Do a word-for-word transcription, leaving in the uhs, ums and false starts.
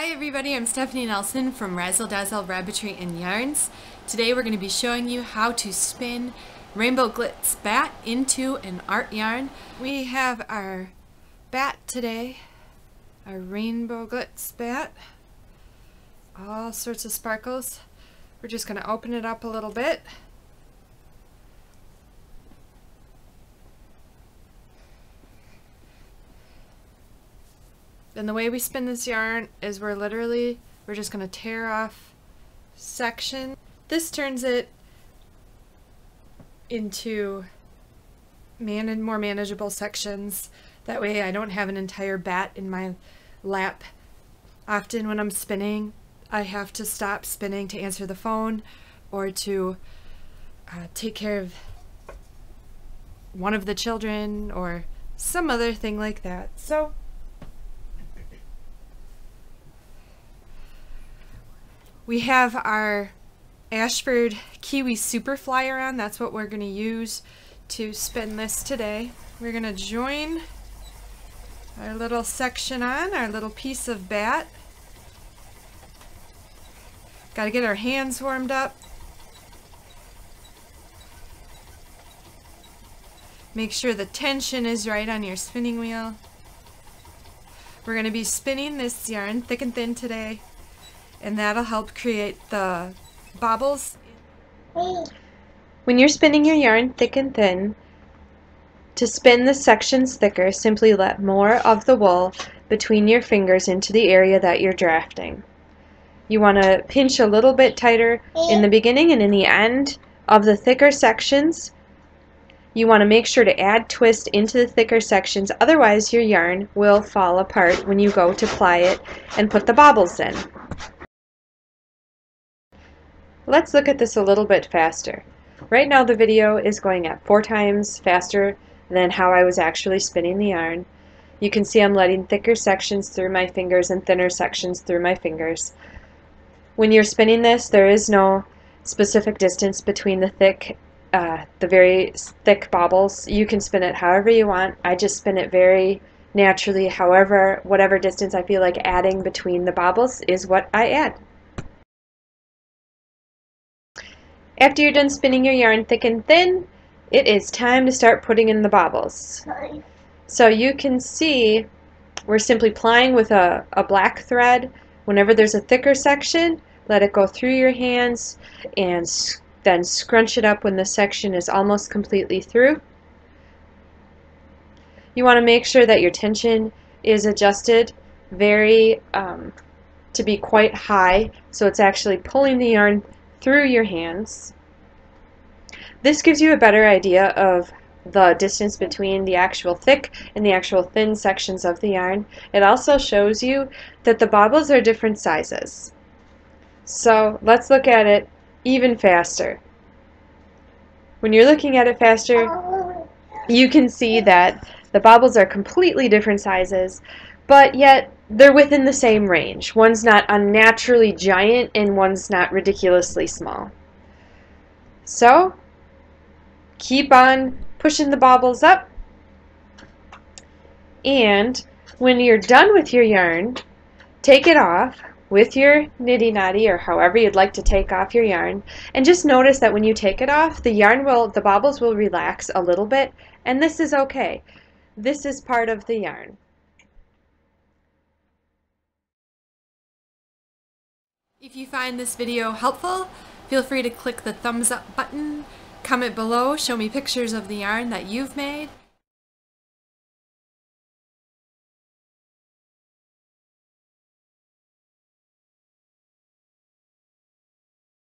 Hi everybody, I'm Stephanie Nelson from Razzle Dazzle Rabbitry and Yarns. Today we're going to be showing you how to spin Rainbow Glitz Bat into an art yarn. We have our bat today, our Rainbow Glitz Bat, all sorts of sparkles. We're just going to open it up a little bit. And the way we spin this yarn is we're literally, we're just going to tear off section. This turns it into man more manageable sections. That way I don't have an entire bat in my lap. Often when I'm spinning, I have to stop spinning to answer the phone or to uh, take care of one of the children or some other thing like that. So we have our Ashford Kiwi Super Flyer on. That's what we're going to use to spin this today. We're going to join our little section on, our little piece of bat. Got to get our hands warmed up. Make sure the tension is right on your spinning wheel. We're going to be spinning this yarn thick and thin today, and that'll help create the bobbles. When you're spinning your yarn thick and thin, to spin the sections thicker, simply let more of the wool between your fingers into the area that you're drafting. You want to pinch a little bit tighter in the beginning and in the end of the thicker sections. You want to make sure to add twist into the thicker sections, otherwise your yarn will fall apart when you go to ply it and put the bobbles in. Let's look at this a little bit faster. Right now the video is going at four times faster than how I was actually spinning the yarn. You can see I'm letting thicker sections through my fingers and thinner sections through my fingers. When you're spinning this, there is no specific distance between the thick, uh, the very thick bobbles. You can spin it however you want. I just spin it very naturally. However, whatever distance I feel like adding between the bobbles is what I add. After you're done spinning your yarn thick and thin, it is time to start putting in the bobbles. So you can see we're simply plying with a, a black thread. Whenever there's a thicker section, let it go through your hands and then scrunch it up when the section is almost completely through. You want to make sure that your tension is adjusted very um, to be quite high, so it's actually pulling the yarn through your hands. This gives you a better idea of the distance between the actual thick and the actual thin sections of the yarn. It also shows you that the bobbles are different sizes. So let's look at it even faster. When you're looking at it faster, you can see that the bobbles are completely different sizes, but yet they're within the same range. One's not unnaturally giant and one's not ridiculously small. So keep on pushing the bobbles up, and when you're done with your yarn, take it off with your niddy noddy or however you'd like to take off your yarn, and just notice that when you take it off, the yarn will, the bobbles will relax a little bit, and this is okay. This is part of the yarn. If you find this video helpful, feel free to click the thumbs up button, comment below, show me pictures of the yarn that you've made,